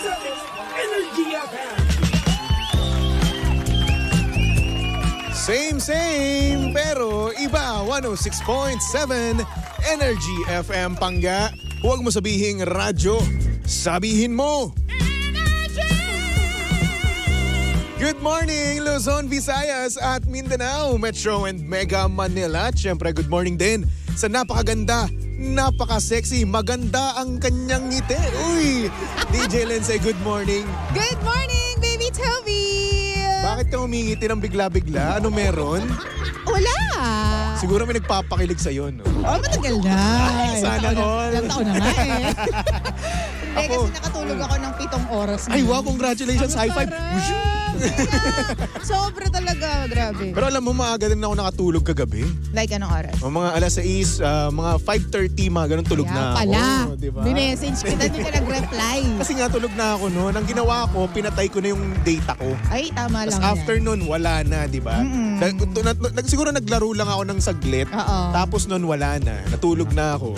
Energy FM. Same, pero iba. 106.7 Energy FM, Pangga. Huwag mo sabihin radyo, sabihin mo good morning, Luzon, Visayas at Mindanao, Metro and Mega Manila. Siyempre, good morning din sa napakaganda, napaka-sexy, maganda ang kanyang ngiti. Uy! DJ Lenze, good morning. Good morning, Baby Toby! Bakit ka humingiti ng bigla-bigla? Ano meron? Wala! Siguro may nagpapakilig sa'yo, no? Oh, matagal na. Sana all. Ilang taon na nga eh. Eh, kasi nakatulog ako ng 7 oras. Ay, wow, congratulations, high five! Sobra talaga, grabe. Pero alam mo, maaga din ako nakatulog kagabi. Like anong oras? O, mga alas 6, mga 5:30, mga ganun tulog na ako. Kaya pala, diba? Binessage kita, hindi ka nag-reply. Kasi nga tulog na ako noon. Ang ginawa ko, pinatay ko na yung data ko. Ay, tama lang. Tapos after noon, wala na, diba? Siguro naglaro lang ako ng saglit. Tapos noon, wala na. Natulog na ako.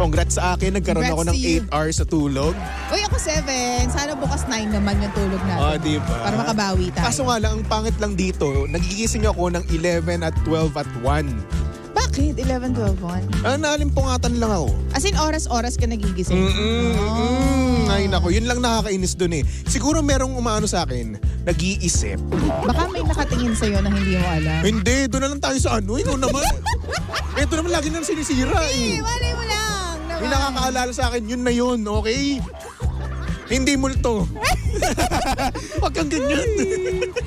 Congrats sa akin, nagkaroon ako ng 8 hours sa tulog. Uy, ako 7. Sana bukas 9 naman yung tulog natin. O, diba? Para makabawi tayo. Kaso nga lang, ang pangit lang dito, nagigising ako ng 11 at 12 at 1. Bakit? 11, 12, 1? Naalimpungatan lang ako. As in, oras-oras ka nagigising? Ay, nako. Yun lang nakakainis dun eh. Siguro merong umaano sa akin, nag-iisip. Baka may nakatingin sa'yo na hindi mo alam. Hindi, doon na lang tayo sa ano. Ito naman. Ito naman lagi nang sinisira eh. Hey, wala mo lang. May nakakaalala sa akin, yun na yun, okay? Hindi multo. Huwag kang ganyan.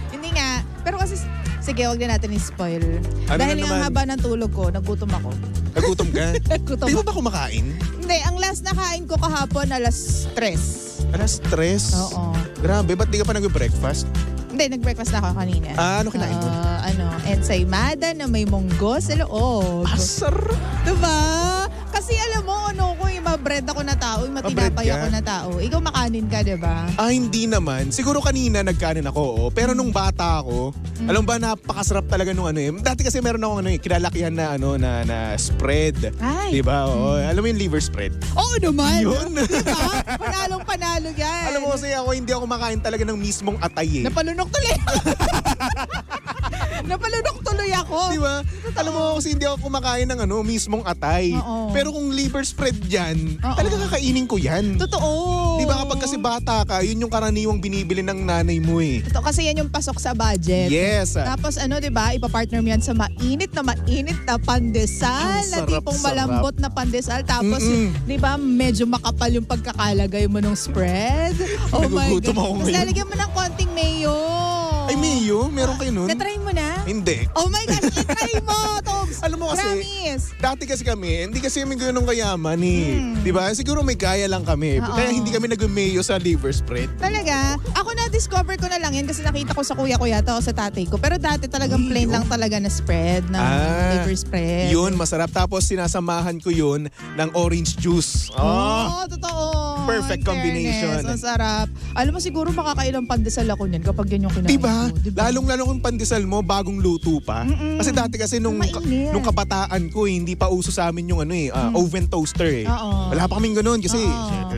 Hindi nga. Pero kasi, sige, huwag na natin i-spoil. Ano dahil nga haba ng tulog ko, nagutom ako. Nagutom ka? Nagutom. Di ba kumakain? Hindi, ang last na kain ko kahapon, alas 3. Alas 3? Oo. Grabe, ba't di ka pa nag-breakfast? Hindi, nag-breakfast na ako kanina. Ano kinain mo? Ensaymada na may munggo sa loob. Asarap! Diba? Kasi alam mo, ano ko, ma-bread ako na tao, matinapay ako na tao. Ikaw makanin ka, diba? Ah, hindi naman. Siguro kanina nagkanin ako, pero nung bata ako, alam ba, napakasarap talaga nung ano eh. Dati kasi meron akong ano eh, kinalakihan na ano, na spread. Ay. Diba? Alam mo yung liver spread? Oo naman! Yun! Diba? Panalong-panalo yan. Alam mo kasi ako, hindi ako makain talaga ng mismong atay eh. Napalunok tuloy ako. Di ba? Alam mo kasi hindi ako kumakain ng ano, mismong atay. Oo. Pero kung liver spread yan, talaga kakainin ko yan. Totoo. Di ba kapag kasi bata ka, yun yung karaniwang binibili ng nanay mo eh. Totoo kasi yan yung pasok sa budget. Yes. Tapos ano, di ba, ipapartner mo yan sa mainit na pandesal. Ang sarap, na tipong malambot na pandesal. Tapos, di ba, medyo makapal yung pagkakalagay mo ng spread. Oh my God. Tapos lalagyan mo ng konting mayo. Ay, mayo? Meron kayo nun? Natry mo na? Hindi. Oh my gosh, itry mo, Tobs! Alam mo kasi, Ramis. Dati kasi kami, hindi kasi may ganun kayaman eh. Diba? Siguro may kaya lang kami. Kaya hindi kami nag-mayo sa liver spread. Talaga? Ako na-discover ko na lang yan kasi nakita ko sa kuya ko yata o sa tatay ko. Pero dati talagang plain lang talaga na spread, na liver spread. Yun, masarap. Tapos sinasamahan ko yun ng orange juice. Oo, totoo. Perfect combination. Ang sarap. Alam mo, siguro makakailang pandesal ako niyan kapag yan yung kinain. Diba? Lalong-lalo kung pandesal mo, bagong luto pa. Kasi dati kasi nung kabataan ko, hindi pa uso sa amin yung ano eh, oven toaster eh. Wala pa kaming ganun kasi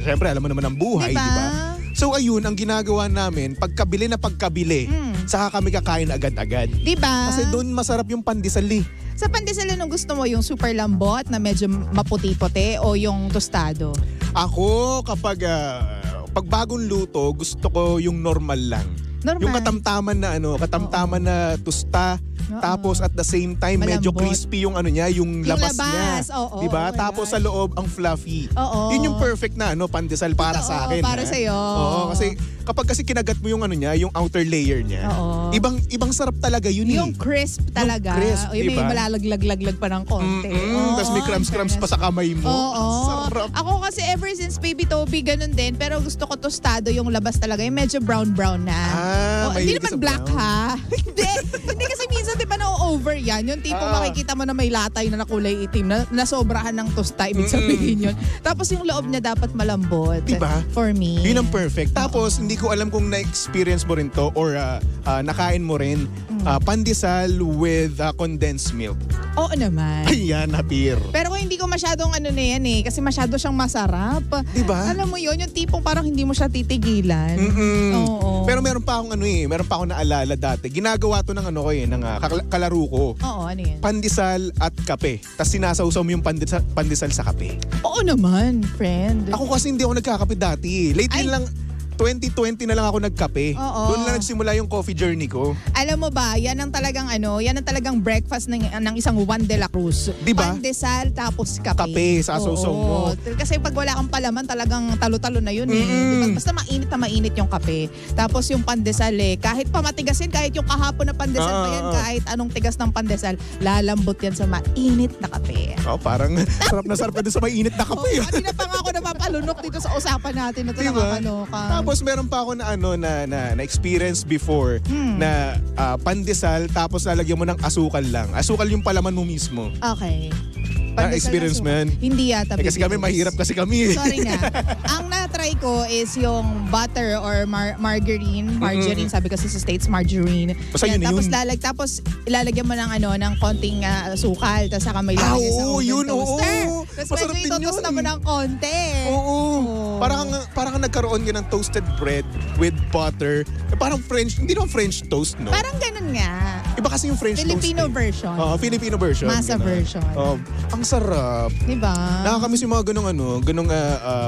syempre alam mo naman ang buhay, diba? So ayun, ang ginagawa namin, pagkabili, saka kami kakain agad-agad. Diba? Kasi doon masarap yung pandesal eh. Sa pandesal, anong gusto mo? Yung super lambot na medyo maputi-puti o yung tostado? Ako, kapag pagbagong luto, gusto ko yung normal lang. Normal. Yung katamtaman na tusta, tapos at the same time, malambot. Medyo crispy yung ano niya, yung labas niya. Oo, diba? Oh tapos God. Sa loob, ang fluffy. Oo. Yun yung perfect na pandesal para sa akin. Para sa'yo. Oo, kasi kapag kasi kinagat mo yung ano niya, yung outer layer niya. Oo. Ibang sarap talaga yun. Yung crisp talaga. Yung crisp, diba? May malalaglag-laglag pa ng konti. Tapos may crumbs pa sa kamay mo. Sarap. Ako kasi ever since Baby Toby, ganun din. Pero gusto ko tostado yung labas talaga. Yung medyo brown-brown na. Hindi naman black brown. Ha. Hindi kasi minsan diba na-over yan. Yung tipong makikita mo na may latay na nakulay itim na nasobrahan ng tosta. Ibig sabihin yun. Tapos yung loob niya dapat malambot. Diba? For me. Yun ang perfect. Tapos hindi ko alam kung na-experience mo rin to or nakain mo rin pandesal with condensed milk. Oo naman. Ayan, hapir. Pero kung hindi ko masyadong ano na yan eh, kasi masyado siyang masarap. Diba? Alam mo yun, yung tipong parang hindi mo siya titigilan. Oo. Pero meron pa akong ano eh, meron pa akong naalala dati. Ginagawa to ng ano ko eh, ng kalaro ko. Oo, ano yan? Pandesal at kape. Tapos sinasausaw mo yung pandesal sa kape. Oo naman, friend. Ako kasi hindi ako nagkakape dati. Lately lang... 2020 na lang ako nagkape. Doon na nagsimula yung coffee journey ko. Alam mo ba, yan ang talagang ano, yan ang talagang breakfast ng isang Juan de la Cruz. Diba? Pandesal tapos kape. Kape, sasawsaw mo. Kasi pag wala kang palaman, talagang talo-talo na yun eh. Diba? Basta mainit na mainit yung kape. Tapos yung pandesal eh, kahit pa matigas yan, kahit yung kahapon na pandesal pa yan, kahit anong tigas ng pandesal, lalambot yan sa mainit na kape. Oh, parang sarap na sarap na din sa mainit na kape. Hindi na pang ako napapalunok dito sa usapan natin. Ito diba? Tapos meron pa ako na ano na experience before na pandesal tapos lalagyan mo ng asukal lang. Asukal yung palaman mo mismo. Okay. Pandesal experience mo yan? Hindi yata. Kasi kami mahirap kasi kami. Sorry nga. Ang na-try ko is yung butter or margarine. Sabi kasi sa States margarine. Basta yan, yun tapos ilalagyan mo ng ano ng konting asukal tapos saka may lalagyan sa oven toaster. Tapos medyo itotoast na mo ng konti. Oo. Parang nagkaroon ka ng toasted bread with butter. Parang French, hindi naman French toast, no? Parang ganun nga. Iba kasi yung French Filipino toast. Version. Oo, Filipino version. Masa ganun. Version. Ang sarap. Diba? Nakakamiss yung mga ganung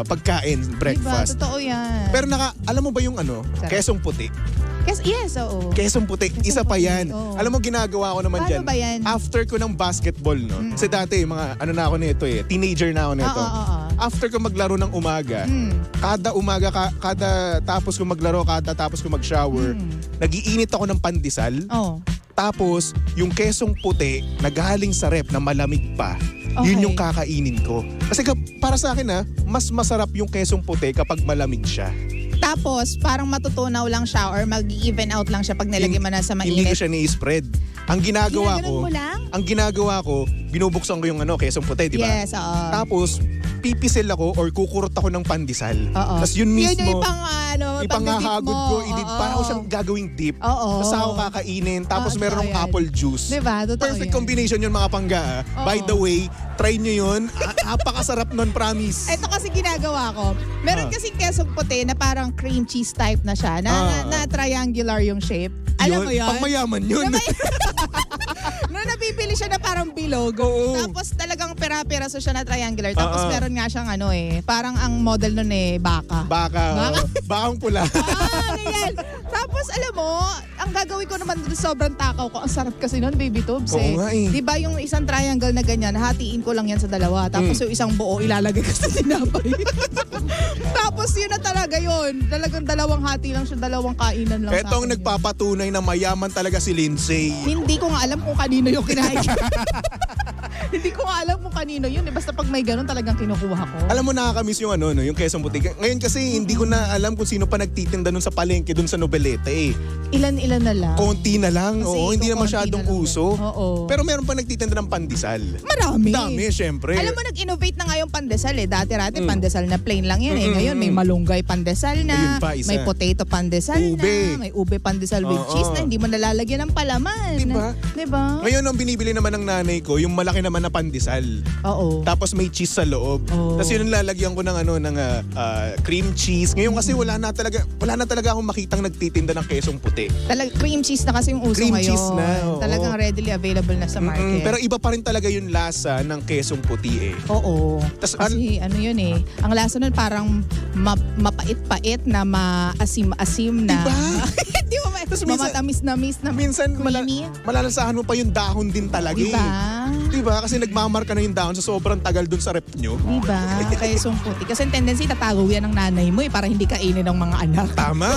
pagkain, breakfast. Diba? Totoo yan. Pero alam mo ba yung ano? Sarap. Quesong puti. Yes, oo. Quesong puti. Isa pa yan. Oh. Alam mo, ginagawa ko naman dyan. Paano ba yan? After ko ng basketball, no? Kasi dati, mga ano na ako nito eh. Teenager na ako nito. After ko maglaro ng umaga, kada tapos ko mag-shower, nagiinit ako ng pandesal. Oh. Tapos, yung quesong puti na galing sa ref na malamig pa, yun yung kakainin ko. Kasi para sa akin mas masarap yung quesong puti kapag malamig siya. Tapos, parang matutunaw lang siya or mag-even out lang siya pag nilagay mo na sa mainit. Hindi ko siya ni-spread. Ang ginagawa ko, binubuksan ko yung quesong puti, di ba? Yes, oo. Tapos, pipisil ako or kukurot ako ng pandesal. Tapos yun mismo, yun ipangahagod ko, para ako siyang gagawing dip. Tapos ako kakainin, tapos meron ng apple juice. Diba? Totoo perfect yan. Combination yun mga pangga. By the way, try nyo yun. Napakasarap nun, promise. Ito kasi ginagawa ko. Meron kasi quesong puti na parang cream cheese type na siya, na triangular yung shape. Alam mo yun? Pangmayaman yun. Noon napipili siya na parang bilog. Oo. Tapos talagang pera-peraso siya na triangular. Tapos meron nga siyang parang ang model nun baka. Baka. Bakang pula. Ganyan. Tapos alam mo, ang gagawin ko naman sobrang takaw ko. Ang sarap kasi nun, Baby Tobes Diba yung isang triangle na ganyan, hatiin ko lang yan sa dalawa. Tapos yung isang buo, ilalagay ko sa tinapay. Tapos yun na talaga yun. Talagang dalawang hati lang siya, dalawang kainan lang. Ito ang nagpapatunay na mayaman talaga si Lindsay. Hindi ko nga alam kung kanino yung kinain. Hindi ko nga alam kung kanino yun. Basta pag may ganun talagang kinukuha ko. Alam mo, nakakamiss yung yung quesong puti. Ngayon kasi hindi ko na alam kung sino pa nagtitinda nun sa palengke, dun sa Noveleta eh. Ilan-ilan na lang. Konti na lang. Kasi hindi na masyadong uso. Pero meron pa nagtitinda ng pandesal. Marami. Dami, syempre. Alam mo, nag-innovate na nga yung pandesal eh. Dati-rati, pandesal na plain lang yan eh. Ngayon, may malunggay pandesal na. May potato pandesal na. May ube pandesal with cheese na. Hindi mo nalalagyan ng palaman. Diba? Ngayon, ang binibili naman ng nanay ko, yung malaki naman na pandesal. Oo. Tapos may cheese sa loob. Tapos yun ang lalagyan ko ng cream cheese. Ngayon kasi wala na talaga akong makitang nagtitinda ng quesong puti. Talagang cream cheese na kasi yung uso cream ngayon. Cream cheese na. Talagang readily available na sa market. Pero iba pa rin talaga yung lasa ng quesong puti eh. Oo. Tas, kasi ano yun eh. Ang lasa nun parang mapait-pait na maasim-asim na. Diba? Di ba? Tapos mamatamis-namis na. Minsan malalasahan mo pa yung dahon din talaga eh. Diba? Kasi nagmamarka na yung dahon sa sobrang tagal dun sa rep nyo. Diba? Quesong puti. Kasi tendency tatago yan ng nanay mo eh para hindi kainin ng mga anak. Tama.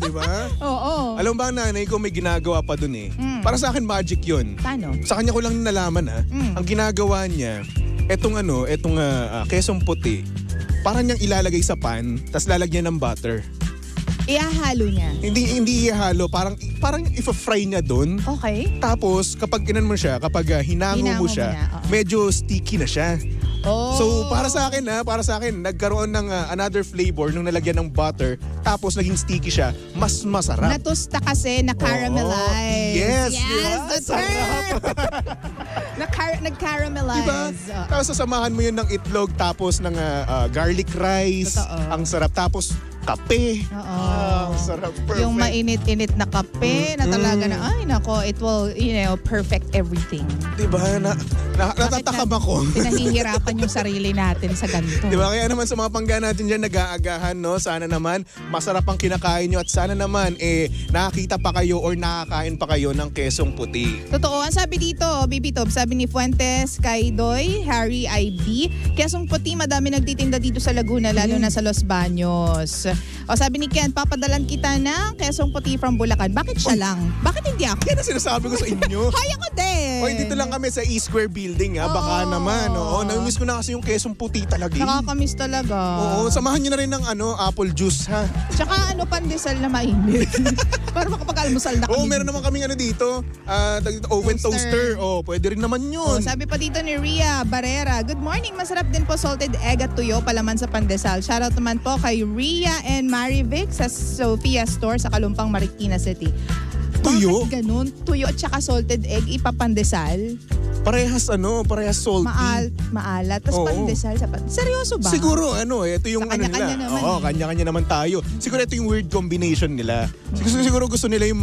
Diba? Oo. Alam ba ang nanay ko may ginagawa pa dun eh. Para sa akin magic yun. Paano? Sa kanya ko lang nalaman Ang ginagawa niya, etong quesong puti, parang niyang ilalagay sa pan tapos lalagyan ng butter. Ihahalo niya? Hindi ihahalo. Parang ifa-fry niya doon. Okay. Tapos kapag hinango mo siya, medyo sticky na siya. Oh. So para sa akin nagkaroon ng another flavor nung nalagyan ng butter tapos naging sticky siya, mas masarap. Natusta kasi na caramelize. Yes, the term. na nag-caramelize. Diba? Tapos sasamahan mo yun ng itlog, tapos ng garlic rice. Totoo. Ang sarap. Tapos kape. Oo. Sarap. Perfect. Yung mainit-init na kape na talaga na, ay nako, it will, you know, perfect everything. Diba? Natatakam ako. Pinahihirapan yung sarili natin sa ganito. Diba? Kaya naman sa mga pangga natin dyan, nag-aagahan, no? Sana naman, masarap ang kinakain nyo at sana naman, eh, nakakita pa kayo or nakakain pa kayo ng kesong puti. Totoo. Ang sabi dito, Baby Tob, sabi ni Fuentes, Kaidoy, Harry IB, kesong puti, madami nagtitinda dito sa Laguna, lalo na sa Los Baños. O sabi ni Ken, papadalan kita ng kesong puti from Bulacan. Bakit siya lang? Bakit hindi ako? Yan ang sinasabi ko sa inyo. Kaya ko din. O dito lang kami sa E-square building ha. Baka naman. Oo. Namimiss ko na kasi yung kesong puti talaga. Nakakamiss talaga. Oo. Samahan nyo na rin ng ano, apple juice ha. Tsaka ano, pandesal na mainit. Para makapag-almusal na kami. Oo, meron naman kaming ano dito. Oven toaster. Oo, pwede rin naman yun. O, sabi pa dito ni Ria Barrera, good morning. Masarap din po salted egg at tuyo palaman sa pandesal. Shoutout naman po kay Ria and Mary Vic sa Sophia's Store sa Kalumpang Marikina City. Tuyo? Bakit ganun? Tuyo at saka salted egg, ipapandesal? Parehas ano, parehas salty. Maalat. Tapos pandesal sa pandesal. Seryoso ba? Siguro ano eh, ito yung sa ano nila. Kanya-kanya naman. Oo, kanya-kanya naman tayo. Siguro ito yung weird combination nila. Siguro gusto nila yung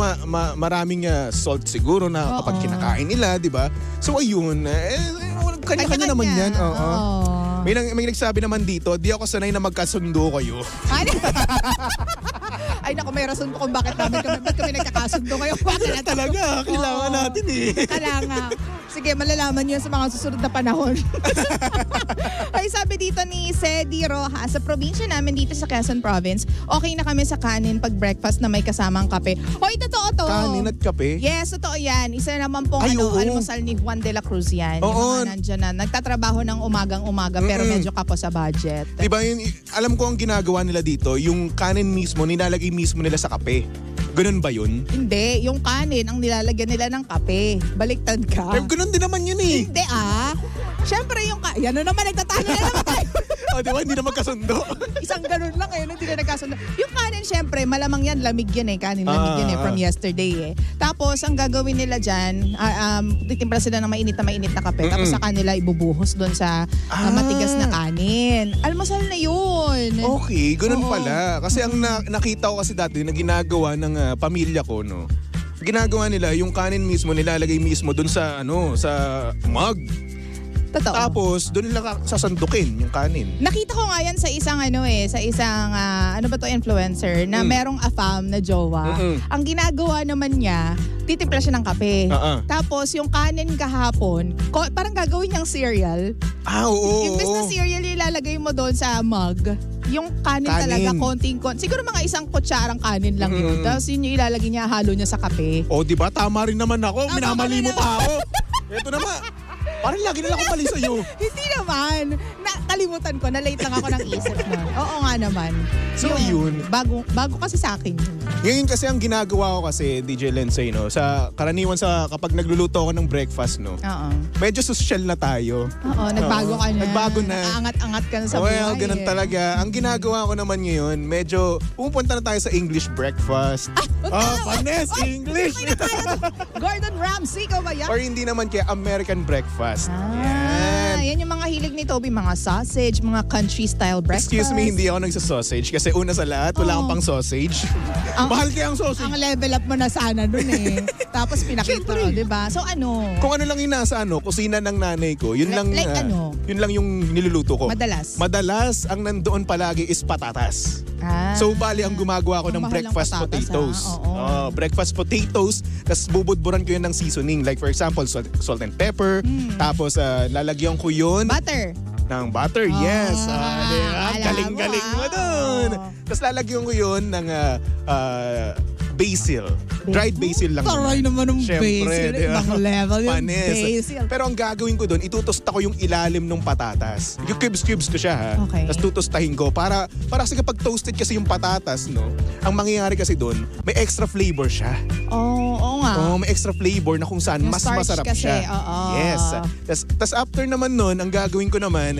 maraming salt siguro na kapag kinakain nila, di ba? So ayun, kanya-kanya naman yan. Oo. May nagsabi naman dito, di ako sanay na magkasundo kayo. Ay naku, may rason po kung bakit namin kami nagkakasundo kayo. Bakit talaga, kailangan natin eh. Kailangan. Sige, malalaman nyo sa mga susunod na panahon. Ay sabi dito ni Cedi Roja, sa probinsya namin dito sa Quezon Province, okay na kami sa kanin pag breakfast na may kasamang kape. Hoy, totoo to. Kanin at kape? Yes, totoo yan. Isa naman pong almusal ni Juan de la Cruz yan. Oo. Nandiyan na. Nagtatrabaho ng umagang-umaga pero medyo kapos sa budget. Diba yun, alam ko ang ginagawa nila dito, yung kanin mismo, nilalagay mismo nila sa kape. Ganun ba yun? Hindi, yung kanin ang nilalagyan nila ng kape. Baliktad ka. Pero ganun din naman yun eh. Hindi ah. Siyempre yung kanin, yan naman nagtatalo na naman tayo. O diba, hindi na magkasundo. Isang ganun lang eh, hindi na nagkasundo. Yung kanin siyempre, malamang yan, lamig yun eh. Kanin, lamig yun eh, from yesterday eh. Tapos ang gagawin nila dyan, titimpla sila ng mainit na kape. Tapos sa kanila ibubuhos doon sa matigas na kanin. Almasal na yun. Okay, ganun pala. Kasi ang nakita ko kasi dati na ginagawa ng pamilya ko, no? Ginagawa nila, yung kanin mismo nilalagay mismo doon sa, ano, sa mug. Totoo. Tapos doon lang sasandukin yung kanin. Nakita ko nga yan sa isang ano eh, sa isang ano ba to, influencer na merong afam na jowa. Ang ginagawa naman niya, titimpla siya ng kape. Tapos yung kanin kahapon, parang gagawin niyang cereal. Ah, oo. Imbes na cereal ilalagay mo doon sa mug, yung kanin talaga konting-konti. Siguro mga isang kutsarang kanin lang yun. Tapos yun yung ilalagay niya, halo niya sa kape. O diba, tama rin naman ako. Minamali mo pa ako. Ito naman. Parang lagi nila ako mali sa'yo. Hindi naman. Nakalimutan ko. Nalate lang ako ng isip na. Oo nga naman. So yun. Bago kasi sa akin. Ngayon kasi ang ginagawa ko kasi, DJ Lenze, no? Sa karaniwan sa kapag nagluluto ako ng breakfast, no? Oo. Medyo social na tayo. Oo, nagbago ka na. Nagbago na. Angat-angat ka na sa buhay. Well, ganun talaga. Ang ginagawa ko naman ngayon, medyo pumunta na tayo sa English breakfast. Panes, English! Gordon Ramsay, ka ba yan? Or hindi naman kaya American breakfast. Yan yung mga hilig ni Toby, mga sausage, mga country-style breakfast. Excuse me, hindi ako nagsasausage kasi una sa lahat, wala akong pang sausage. Mahal kaya ang sausage. Ang level up mo na sana nun eh. Tapos pinakita ko, diba? So ano? Kung ano lang yung nasa ano, kusina ng nanay ko, yun lang yung niluluto ko. Madalas, ang nandoon palagi is patatas. So bali, ang gumagawa ko ng breakfast potatoes. Breakfast potatoes, tapos bubudburan ko yun ng seasoning. Like for example, salt and pepper, tapos lalagyan ko yun. Butter. Ng butter, yes. Galing-galing mo dun. Tapos lalagyan ko yun ng basil. Dried basil lang. Taray naman ng basil. Ibang level yung basil. Pero ang gagawin ko dun, itutosta ko yung ilalim ng patatas. Yung cubes-cubes ko siya ha. Tapos tutostahin ko. Para kasi kapag toasted kasi yung patatas, no? Ang mangyayari kasi dun, may extra flavor siya. Oo nga. May extra flavor na kung saan mas masarap siya. Yes. Tapos after naman nun, ang gagawin ko naman,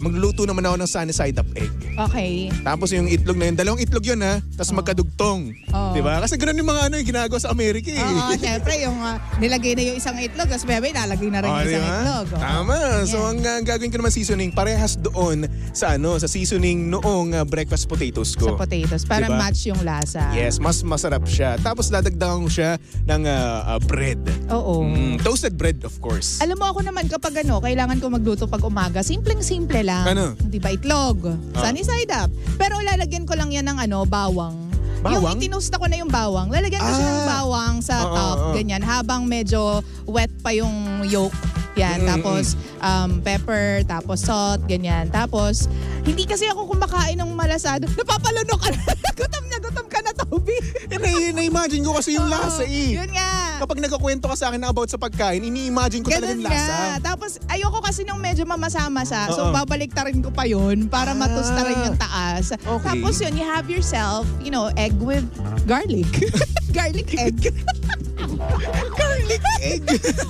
magluluto naman ako ng sunny side up egg. Okay. Tapos yung itlog na yun, dalawang itlog yun ha, tapos magkadugtong. Oh. Diba? Kasi gano'n yung mga ano yung ginagawa sa Amerika eh. Oo, syempre yung nilagay na yung isang itlog, tapos bebe, nalagay na rin yung isang itlog. Oh. Tama. Yeah. So ang gagawin ko naman seasoning, parehas doon sa ano, sa seasoning noong breakfast potatoes ko. Sa potatoes, para diba? Match yung lasa. Yes, mas masarap siya. Tapos dadagdagan ko siya ng bread. Oo. Toasted bread, of course. Alam mo ako naman kapag ano, kailangan ko magluto pag umaga, simpleng-simple lang. Ano? Diba, itlog. Sunny side up. Pero lalagyan ko lang yan ng ano, bawang. Bawang? Yung itinusta ko na yung bawang. Lalagyan ko siya ng bawang sa top, ganyan. Habang medyo wet pa yung yolk. Yan, tapos pepper, tapos salt, ganyan. Tapos, hindi kasi ako kumakain ng malasado. Napapalunok ka na. Gutom ka na, Toby. Na-imagine ko kasi yung lasa eh. Yun nga. Kapag nagkakwento ka sa akin about sa pagkain, ini-imagine ko talaga yung lasa. Tapos, ayoko kasi nung medyo mamasa-masa. So, babaliktarin ko pa yun para matusta rin yung taas. Okay. Tapos yun, you have yourself, you know, egg with garlic. Garlic egg. Garlic egg.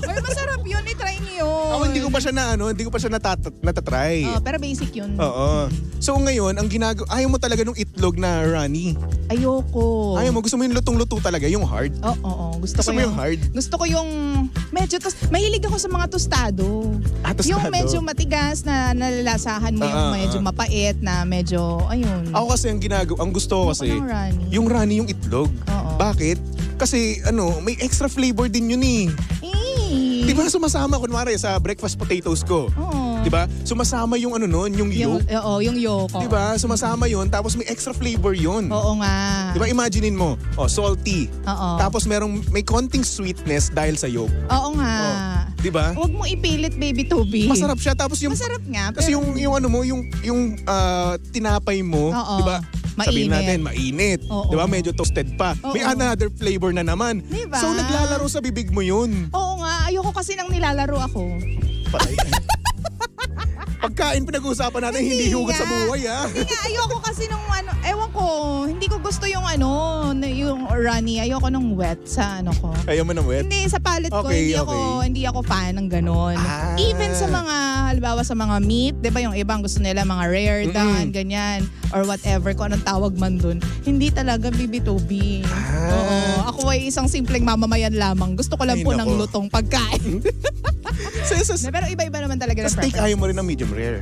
Uy, masarap yun. I-try niyo. Ako hindi ko pa siya na ano, hindi ko pa siya natatry. Pero basic yun. Oo. So ngayon, ang ginagawa, ayaw mo talaga nung itlog na runny. Ayoko. Ayaw mo, gusto mo yung lutong-luto talaga, yung hard. Oo. Gusto ko yung hard. Gusto ko yung medyo, mahilig ako sa mga tostado. Tostado. Yung medyo matigas na nalalasahan mo, yung medyo mapait na medyo, ayun. Ako kasi ang ginagawa, ang gusto ko kasi, yung runny yung itlog. Bakit? Kasi ano, may extra flavor din yun eh. Diba sumasama kunwari sa breakfast potatoes ko? Diba? Sumasama yung ano nun, yung yolk. Oo, yung yolk. Diba? Sumasama yun, tapos may extra flavor yun. Oo nga. Diba? Imaginin mo, salty. Oo. Tapos may konting sweetness dahil sa yolk. Oo nga. Diba? Huwag mo ipilit, Baby Toby. Masarap siya. Tapos yung... Masarap nga. Kasi yung ano mo, yung tinapay mo, diba? Sabihin natin, mainit. Diba? Medyo toasted pa. May another flavor na naman. Diba? So, naglalaro sa bibig mo yun. Oo nga. Ayoko kasi nang nilalaro ako. Pagkain pinag-uusapan natin, hindi hugot sa buhay, ha? Hindi nga. Ayoko kasi nung ano, ewan ko, hindi ko gusto yung ano, yung runny. Ayoko nung wet sa ano ko. Ayaw mo ng wet? Hindi, sa palate ko. Hindi ako fan ng ganon. Even sa mga, halimbawa sa mga meat, di ba yung ibang gusto nila, mga rare done, ganyan. Or whatever, kung anong tawag man dun. Hindi talaga, Baby Toby. Ako ay isang simpleng mamamayan lamang. Gusto ko lang po ng lutong pagkain. Pero iba-iba naman talaga na preference. Steak, ayaw mo rin ng medium rare.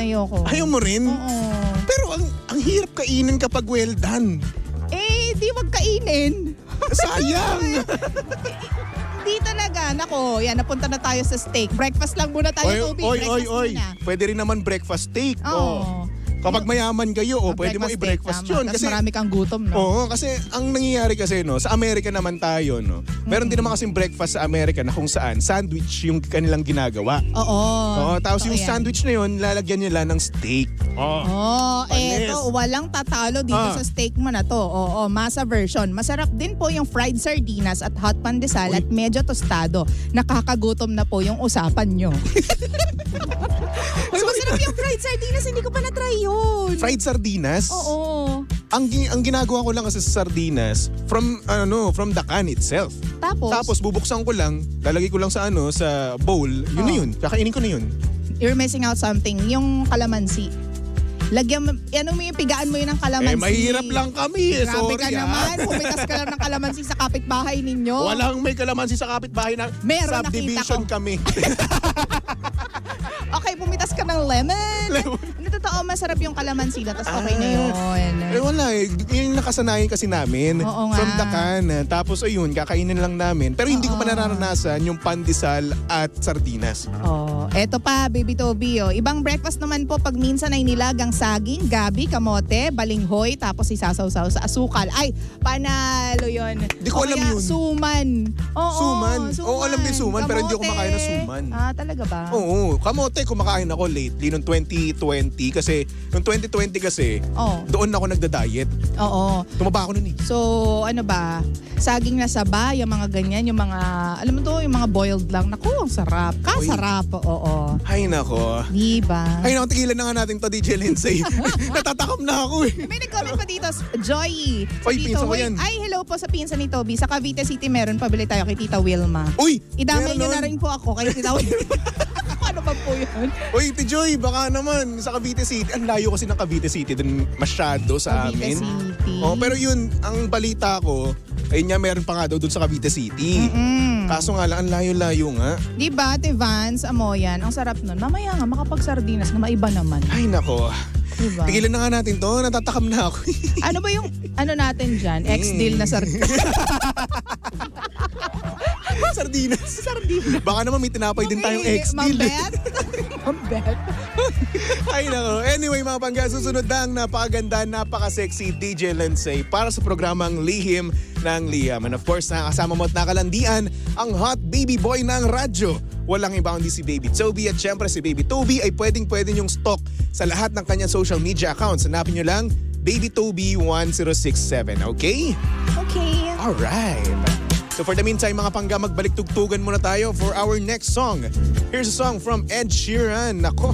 Ayoko. Ayaw mo rin? Oo. Pero ang hirap kainin kapag well done. Eh, di wag kainin. Sayang! Hindi talaga. Nako, yan, napunta na tayo sa steak. Breakfast lang muna tayo, Toby. Oy. Pwede rin naman breakfast steak. Oo. Kapag mayaman kayo, pwede mo i-breakfast yun. Kasi marami kang gutom, no? Oo, kasi ang nangyayari kasi, no, sa Amerika naman tayo, no? Meron din naman kasing breakfast sa Amerika na kung saan, sandwich yung kanilang ginagawa. Oo. Tapos yung sandwich na yun, lalagyan nila ng steak. Oo. Eto, walang tatalo dito sa steak mo na to. Oo, masa version. Masarap din po yung fried sardinas at hot pandesal at medyo tostado. Nakakagutom na po yung usapan nyo. Masarap yung fried sardinas, hindi ko pa na-try yun. Fried sardinas? Oo. Ang ginagawa ko lang kasi sa sardinas from the can itself. Tapos bubuksan ko lang, lalagay ko lang sa ano sa bowl. Yun na yun. Kakainin ko na yun. You're missing out something. Yung kalamansi. Lagyan mo, pigaan mo yun ng kalamansi. Eh, mahirap lang kami. Grabe ka naman. Pumitas ka lang ng kalamansi sa kapitbahay ninyo. Walang may kalamansi sa kapitbahay na subdivision kami. Okay, pumitas ka ng lemon. Totoo, masarap yung kalamansi. Tapos okay na yun. Eh wala eh. Yung nakasanayan kasi namin. Oo nga. From the can. Tapos ayun, kakainin lang namin. Pero hindi ko pa naranasan yung pandesal at sardinas. Eto pa, Baby Toby. Ibang breakfast naman po pag minsan ay nilagang saging, gabi, kamote, balinghoy, tapos isasaw-saw sa asukal. Ay, panalo yun. Hindi ko alam yun. Suman. Suman. Oo, alam din suman. Kamote. Pero hindi ko kumakain ng suman. Ah, talaga ba? Oo. Kamote, kumakain ako lately noong 2020 kasi noong 2020 kasi doon ako nagda-diet. Oo. Tumaba ako noon eh. So, ano ba? Saging na saba, yung mga ganyan, yung mga alam mo to, yung mga boiled lang. Naku, ang sarap. Kasarap. Oo. Hay nako. Di ba? Hay nako, tigilan na nga natin to, DJ Lindsay. Natatakam na ako eh. May nag-comment pa dito, Joy. Oy, pinsan ko yan. Ay, hello po sa pinsan ni Toby. Sa Cavite City meron pabili tayo kay Tita Wilma. Uy! Idamay nyo na rin po ako kay Tita Wilma. Paano ba po yun? Uy, Tijoy, baka naman sa Cavite City. Ang layo kasi ng Cavite City dun masyado sa Cavite amin. City. Oh, pero yun, ang balita ko, ayun nga, meron pa nga daw dun sa Cavite City. Mm-mm. Kaso nga lang, ang layo-layo nga. Diba, Tevans, Amoyan, ang sarap nun. Mamaya nga, makapagsardinas na maiba naman. Ay, nako. Diba? Tigilan na nga natin to, natatakam na ako. Ano ba yung ano natin dyan? Ex-deal na sardinas. Sardinas. Sardinas. Baka naman may tinapay din tayong ex-deal. Mabet? Mabet? Ay nako. Anyway mga pangga, susunod na ang napakaganda, napaka-sexy DJ Lenze para sa programang Lihim ng Liam. And of course, nakakasama mo at nakalandian ang hot baby boy ng radyo. Walang iba kundi si Baby Toby. At syempre si Baby Toby ay pwedeng-pwede niyong stalk sa lahat ng kanyang social media accounts. Hanapin niyo lang Baby Toby 106.7. Okay? Okay. Alright. So for the meantime mga pangga, magbalik-tugtugan muna tayo for our next song. Here's a song from Ed Sheeran. Nako.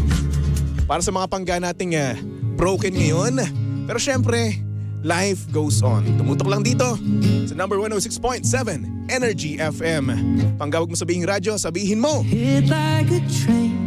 Para sa mga pangga nating broken ngayon. Pero syempre, life goes on. Tumutok lang dito sa number 106.7 Energy FM. Panggawag mo sabihing radyo, sabihin mo. Hit like a train.